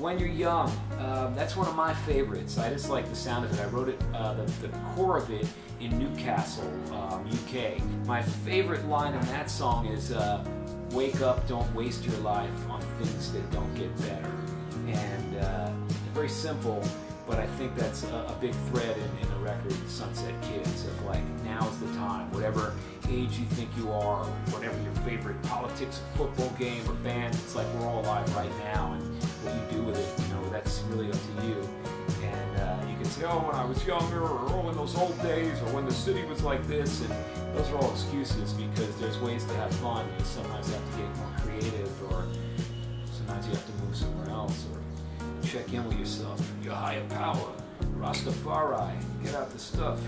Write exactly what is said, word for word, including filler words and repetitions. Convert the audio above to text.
When You're Young, uh, that's one of my favorites. I just like the sound of it. I wrote it, uh, the, the core of it, in Newcastle, um, U K. My favorite line on that song is, uh, wake up, don't waste your life on things that don't get better. And uh, very simple, but I think that's a, a big thread in, in the record Sunset Kids, of like, now's the time. Whatever age you think you are, or whatever your favorite politics, football game, or band, it's like we're all alive right now. And what you do with it, you know, that's really up to you. And uh, you can say, oh, when I was younger, or oh, in those old days, or when the city was like this, and those are all excuses, because there's ways to have fun. You sometimes have to get more creative, or sometimes you have to move somewhere else, or check in with yourself, your higher power, Rastafari, get out the stuff.